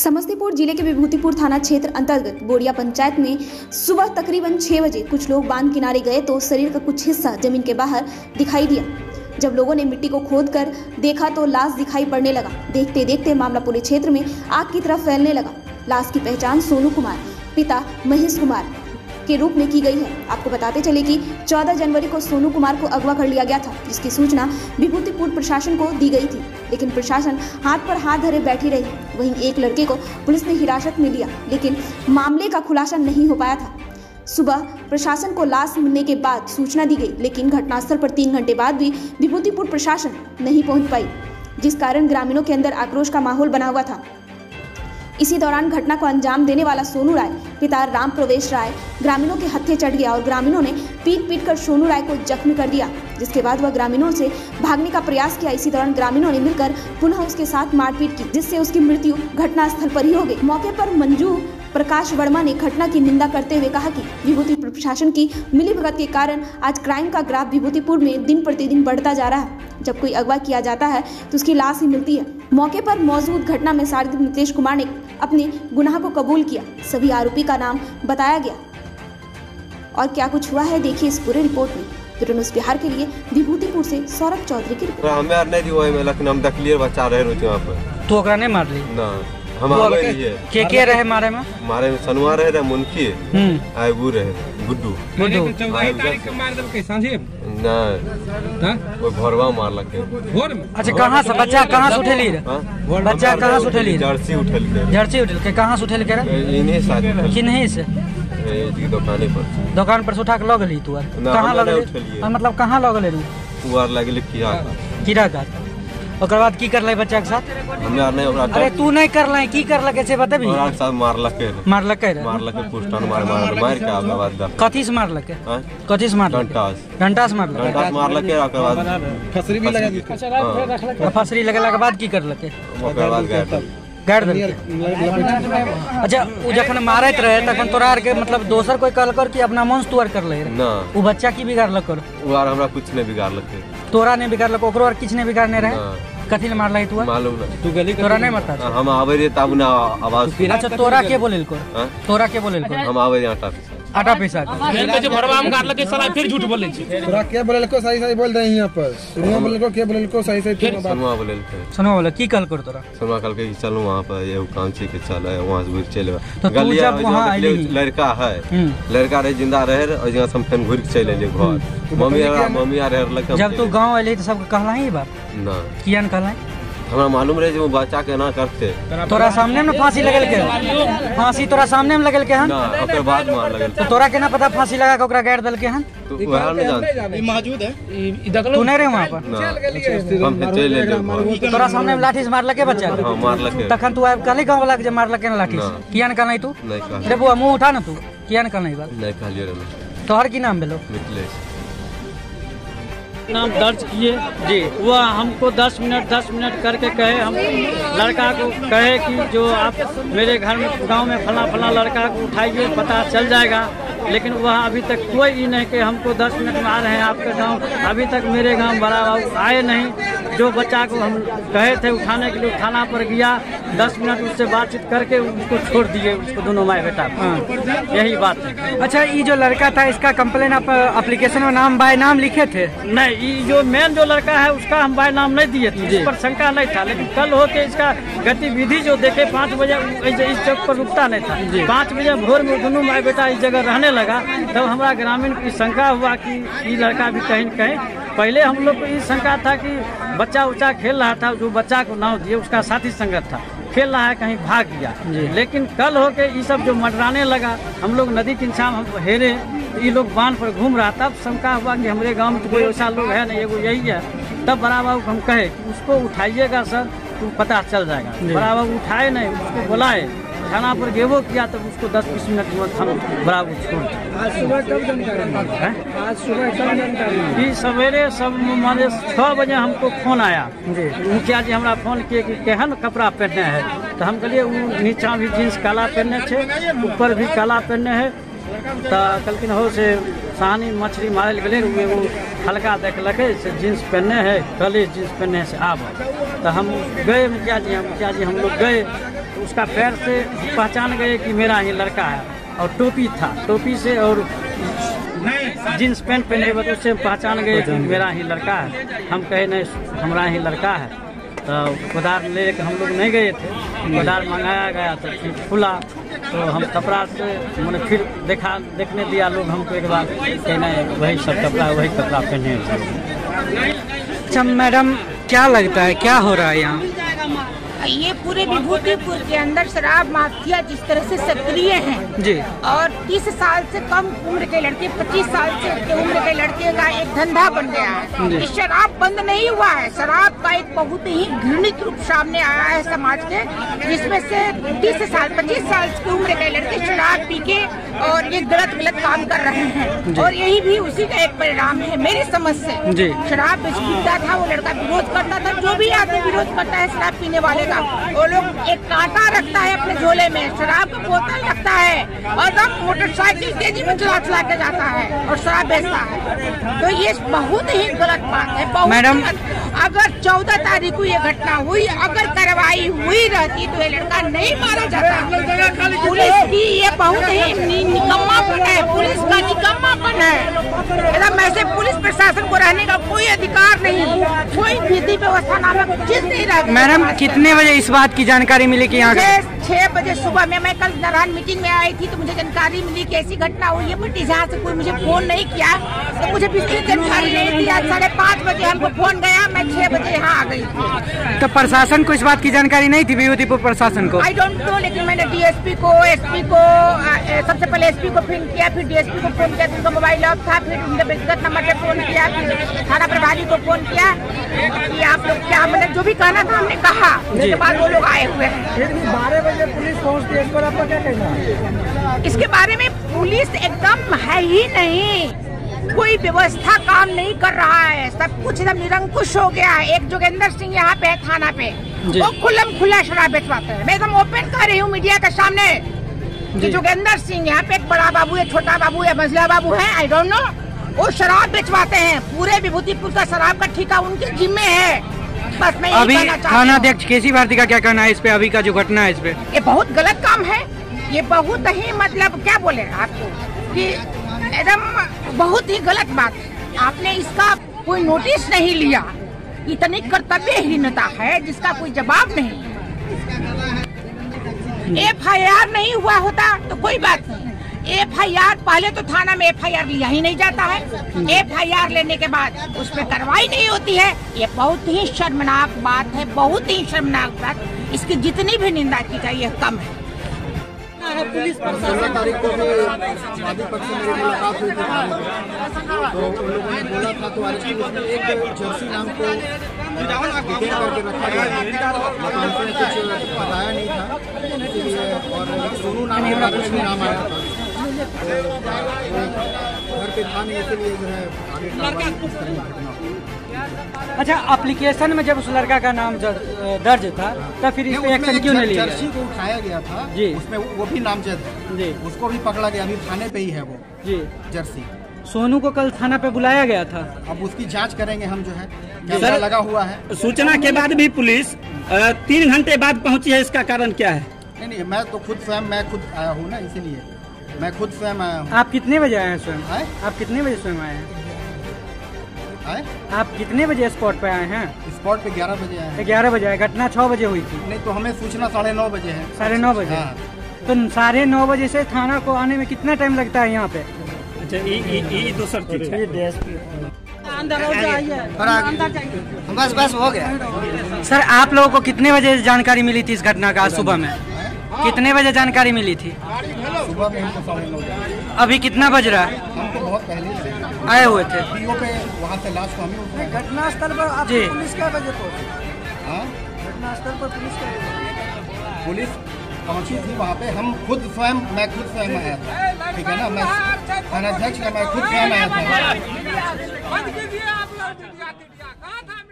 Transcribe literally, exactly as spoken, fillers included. समस्तीपुर जिले के विभूतिपुर थाना क्षेत्र अंतर्गत बोड़िया पंचायत में सुबह तकरीबन छह बजे कुछ लोग बांध किनारे गए तो शरीर का कुछ हिस्सा जमीन के बाहर दिखाई दिया। जब लोगों ने मिट्टी को खोदकर देखा तो लाश दिखाई पड़ने लगा। देखते देखते मामला पूरे क्षेत्र में आग की तरफ फैलने लगा। लाश की पहचान सोनू कुमार पिता महेश कुमार के रूप में की गई है। आपको बताते चले कि चौदह जनवरी को सोनू कुमार को अगवा कर लिया गया था, जिसकी सूचना विभूतिपुर प्रशासन को दी गई थी, लेकिन प्रशासन हाथ पर हाथ धरे बैठी रही। वहीं एक लड़के को पुलिस ने हिरासत में लिया, लेकिन मामले का खुलासा नहीं हो पाया था। सुबह प्रशासन को लाश मिलने के बाद सूचना दी गई, लेकिन घटनास्थल पर तीन घंटे बाद भी विभूतिपुर प्रशासन नहीं पहुँच पाई, जिस कारण ग्रामीणों के अंदर आक्रोश का माहौल बना हुआ था। इसी दौरान घटना को अंजाम देने वाला सोनू राय पिता राम प्रवेश राय ग्रामीणों के हत्थे चढ़ गया और ग्रामीणों ने पीट पीट कर सोनू राय को जख्मी कर दिया, जिसके बाद वह ग्रामीणों से भागने का प्रयास किया। इसी दौरान ग्रामीणों ने मिलकर पुनः उसके साथ मारपीट की, जिससे उसकी मृत्यु घटनास्थल पर ही हो गई। मौके पर मंजू प्रकाश वर्मा ने घटना की निंदा करते हुए कहा कि विभूतिपुर प्रशासन की मिलीभगत के कारण आज क्राइम का ग्राफ विभूतिपुर में दिन प्रतिदिन बढ़ता जा रहा है। जब कोई अगवा किया जाता है तो उसकी लाश ही मिलती है। मौके पर मौजूद घटना में शारदी नितेश कुमार ने अपने गुनाह को कबूल किया। सभी आरोपी का नाम बताया गया और क्या कुछ हुआ है देखिए इस पूरे रिपोर्ट में। न्यूज़ बिहार के लिए विभूतिपुर से सौरभ चौधरी की रिपोर्ट। हमें आर नहीं दियो है लेकिन हम क्लियर बचा रहे रोज वहाँ पर तो ओकरा नहीं मार ली ना हमारे लिए के के रहे मारे में मारे में सनुआ रहे रहे मुनकी आय वो रहे गुड्डू गुड्डू चौदह तारीख के मार देलकै सांझे ना हां वो भोरवा मारलकै भोर में। अच्छा कहां से बच्चा कहां से उठेली रे बच्चा कहां से उठेली जर्सी उठेलकै जर्सी उठेलकै कहां से उठेलकै रे इन्हीं साथ कि नहीं से दुकान पर दुकान पर से उठा के ल गेली तू कहां ल गेली मतलब कहां ल गेले रे तू आर लागले कीड़ा कीड़ा काट ओकर बाद की करले बच्चा के साथ हमरा नै ओकरा अरे तू नै करले की करले कैसे बताबी ओकरा साथ मारलकै मारलकै मारलकै पुष्टन मार मार मार के ओकर बाद कथि से मारलकै कथि से मारलकै डंटा डंटा से मारलकै डंटा से मारलकै ओकर बाद फसरी भी लगा दी कचरा रखलकै फसरी लगला के बाद की करलकै ओकर बाद गाड़ देलकै। अच्छा उ जखन मारैत रहे तखन तोरा आर के मतलब दोसर कोई कहलकर कि अपना मन से तू आर करले रे ना उ बच्चा की बिगाड़लक उ आर हमरा कुछ नै बिगाड़लकै तोरा ने बिगाड़लक ओकरो आर किछ नै बिगाड़ने रहे कथि ने मारला तू मालूम ना तू गली तोरा नै मत हम आबै रे तब ना आवाज। अच्छा तोरा के बोललको तोरा के बोललको हम आबै रे आटा आटा पैसा फिर कहे भरवा में गाड़लके साला फिर झूठ बोलै छी तोरा के बोललको सही सही बोल दे यहां पर सुनो बोललको के बोललको सही सही फिर सुनो बोललको सुनो बोल की कल कर तोरा सुनो कल के चलो वहां पर एगो काम छै के चल वहां से घुर चले तो तू जब वहां लड़का है लड़का रे जिंदा रहे और जहां से हम घुर के चले ले घर मम्मी मम्मी आर लक जब तू गांव एले त सब कहला ही बात ना कियान कहला हमरा मालूम रहे जो बच्चा के ना करते तोरा सामने में फांसी लगल के फांसी तोरा सामने में लगल के हन ओकर बाद मार लगल तो तोरा केना पता फांसी लगा के ओकरा गाड़ देल के हन तू वहां न जान ई मौजूद है ई देखलो तू नै रे वहां पर हम चले ले तोरा सामने में लाठी से मारल के बच्चा हां मारल के तखन तू आब कहले गांव वाला के जे मारल के लाठी से कियान कहले तू रे बुआ मुंह उठा न तू कियान कहले बात नै कहलियो रे तोहर की नाम भेलो मिथिलेश नाम दर्ज किए जी। वह हमको दस मिनट दस मिनट करके कहे हम लड़का को कहे कि जो आप मेरे घर में गांव में फला फला लड़का को उठाइए पता चल जाएगा, लेकिन वह अभी तक कोई ही नहीं कि हमको दस मिनट में आ रहे हैं आपके गांव। अभी तक मेरे गांव बड़ा बाबू आए नहीं। जो बच्चा को हम कहे थे उठाने के लिए थाना पर गया, दस मिनट उससे बातचीत करके उसको छोड़ दिए, उसको दोनों माए बेटा। यही बात है। अच्छा ये जो लड़का था इसका कंप्लेन आप एप्लीकेशन में नाम बाय नाम लिखे थे? नहीं, जो मेन जो लड़का है उसका हम बाय नाम नहीं दिए थे, इस पर शंका नहीं था। लेकिन कल होके इसका गतिविधि जो देखे पाँच बजे इस चौक पर रुकता नहीं था। पाँच बजे भोर में दोनों माए बेटा इस जगह रहने लगा, तब हमारा ग्रामीण की शंका हुआ कि ये लड़का भी कहीं कहीं। पहले हम लोग को ये शंका था कि बच्चा उच्चा खेल रहा था, जो बच्चा को नाव दिए उसका साथी संगत था, खेल रहा है कहीं भाग गया। लेकिन कल होके ये सब जो मटराने लगा, हम लोग नदी किनारे हम हेरे, ये लोग बांध पर घूम रहा था। तब शंका हुआ कि हमारे गांव में तो कोई ऐसा लोग है नहीं, एगो यही है। तब बड़ा बाबू को हम कहे कि उसको उठाइएगा सर, तो पता चल जाएगा। बड़ा बाबू उठाए नहीं, उसको बुलाए, थाना पर गेबो किया, तब उसको दस बीस मिनट में थाना बराबर छोड़ दिया। आज सुबह कब जानकारी है? आज सुबह कब जानकारी? ये सवेरे सब माने छः बजे हमको फोन आया, मुखिया जी हमरा फोन किए कि केहन कपड़ा पहने है। तो हम कहलिए वो नीचा भी जीन्स काला पहने छे, ऊपर भी काला पहने है। तो कलकिन हो से सानी मछली मारल गए, एगो हल्का देखलकै से जीन्स पहने है, कॉलेज जीन्स पहने से आब। तो हम गए मुखिया जी, मुखिया जी हम लोग गए, उसका पैर से पहचान गए कि मेरा ही लड़का है, और टोपी था, टोपी से और जींस पैंट पहने हुए उससे पहचान गए कि मेरा ही लड़का है। हम कहे नहीं हमारा ही लड़का है, तो कोदार ले कर हम लोग नहीं गए थे, कोदार मंगाया गया तो फिर खुला तो हम कपड़ा से मैंने फिर देखा, देखने दिया लोग हमको एक बार, कहना वही सब कपड़ा वही कपड़ा पहने हुए। अच्छा मैडम क्या लगता है क्या हो रहा है यहाँ? ये पूरे विभूतिपुर के अंदर शराब माफिया जिस तरह से सक्रिय हैं जी, और तीस साल से कम उम्र के लड़के, पच्चीस साल से उम्र के लड़के का एक धंधा बन गया है। शराब बंद नहीं हुआ है, शराब का एक बहुत ही घृणित रूप सामने आया है समाज के, जिसमें से तीस साल पच्चीस साल की उम्र के लड़के शराब पी के और ये गलत गलत काम कर रहे हैं, और यही भी उसी का एक परिणाम है मेरी समझ से। शराब पीता था वो लड़का, विरोध करता था, जो भी आदमी विरोध करता है शराब पीने वाले, वो लोग एक कांटा रखता है अपने झोले में, शराब का बोतल रखता है और तब मोटरसाइकिल तेजी में चला चला के जाता है और शराब बेचता है, तो ये बहुत ही गलत बात है मैडम। अगर चौदह तारीख को ये घटना हुई, अगर कार्रवाई हुई रहती तो ये लड़का नहीं मारा जाता। पुलिस की ये बहुत ही निकम्मापन है, पुलिस का निकम्मापन है। मैं से पुलिस प्रशासन को रहने का कोई अधिकार नहीं, कोई विधि व्यवस्था नामक चीज नहीं रहती। मैडम कितने बजे इस बात की जानकारी मिली कि यहाँ छह बजे सुबह में? मैं कल नारायण मीटिंग में आई थी तो मुझे जानकारी मिली कि ऐसी घटना हुई है, बट यहाँ से कोई मुझे फोन नहीं किया, तो मुझे पिछली जानकारी नहीं दी। आज साढ़े पाँच बजे हमको फोन गया, मैं छह बजे यहाँ आ गई। तो प्रशासन को इस बात की जानकारी नहीं थी, विभूतिपुर प्रशासन को? आई डोंट नो, लेकिन मैंने डीएसपी को, एसपी को, सबसे पहले एसपी को फोन किया, फिर डीएसपी को फोन किया तो उनका मोबाइल ऑफ था, फिर उनके व्यक्तिगत नंबर पर फोन किया, फिर थाना प्रभारी को फोन किया कि आप लोग क्या, मतलब जो भी कहना था हमने कहा, उसके बाद वो लोग आए हुए हैं। पुलिस पहुंचती है, इस पर आपका क्या कहना है? इसके बारे में पुलिस एकदम है ही नहीं, कोई व्यवस्था काम नहीं कर रहा है, सब कुछ एकदम निरंकुश हो गया है। एक जोगेंद्र सिंह यहाँ पे थाना पे, वो खुलम खुला शराब बेचवाते हैं। मैं एकदम ओपन कर रही हूँ मीडिया के सामने कि जोगेंद्र सिंह यहाँ पे एक बड़ा बाबू है, छोटा बाबू है, मझला बाबू है, आई डोंट नो, वो शराब बेचवाते हैं। पूरे विभूतिपुर का शराब का ठेका उनके जिम्मे है। अभी थाना अध्यक्ष केसी भारती का क्या कहना है इस पे? अभी का जो घटना है इस पे, ये बहुत गलत काम है, ये बहुत ही, मतलब क्या बोले आपको कि एकदम बहुत ही गलत बात है। आपने इसका कोई नोटिस नहीं लिया, इतनी कर्तव्यहीनता है जिसका कोई जवाब नहीं। एफ आई आर नहीं हुआ होता तो कोई बात नहीं, एफआईआर पहले तो थाना में एफआईआर लिया ही नहीं जाता है, एफआईआर लेने के बाद उस पर कार्रवाई नहीं होती है। ये बहुत ही शर्मनाक बात है, बहुत ही शर्मनाक बात, इसकी जितनी भी निंदा की जाए यह कम है। पुलिस सोलह तारीख को भी वादी पक्ष में मेरी मुलाकात हुई तो उन लोगों ने बोला था, तो आज एक जर्सी नाम को डिटेन करके रखा गया, मकान पर कुछ बताया नहीं था, और सोनू नाम का कुछ भी नाम आया था, घर पे था नहीं, इसलिए जो है। अच्छा एप्लीकेशन में जब उस लड़का का नाम दर्ज था तब फिर इसमें एक्शन क्यों नहीं लिया? जर्सी को उठाया गया था जी, उसमें वो भी नामजद है जी, उसको भी पकड़ा गया, अभी थाने पे ही है वो जी जर्सी। सोनू को कल थाना पे बुलाया गया था, अब उसकी जांच करेंगे हम जो है, कैमरा लगा हुआ है। सूचना के बाद भी पुलिस तीन घंटे बाद पहुँची है, इसका कारण क्या है? नहीं नहीं, मैं तो खुद स्वयं मैं खुद आया हूँ ना, इसीलिए मैं खुद स्वयं आया हूँ। आप कितने बजे आए हैं स्वयं? आप कितने बजे स्वयं आए हैं? आए? आप कितने बजे स्पॉट पे आए हैं? स्पॉट पे ग्यारह बजे आए। ग्यारह बजे आए, घटना छह बजे हुई थी। नहीं तो हमें सूचना साढ़े नौ बजे है। साढ़े नौ बजे हाँ। तो साढ़े नौ बजे से थाना को आने में कितना टाइम लगता है यहाँ पे? अच्छा ये तो सर ठीक है, अंदर बस बस हो गया। सर आप लोगों को कितने बजे जानकारी मिली थी इस घटना का? सुबह में कितने बजे जानकारी मिली थी? सुबह में। अभी कितना बज रहा है? हमको बहुत पहले से आए हुए थे पे, वहाँ से लाश को हमें घटना स्थल पर। आप पुलिस क्या बजे पहुँची? घटना स्थल पर पुलिस क्या बजे पुलिस पहुँची थी वहाँ पे? हम खुद स्वयं मैं खुद स्वयं आया था, ठीक है ना, मैं थानाध्यक्ष का मैं खुद स्वयं आया था।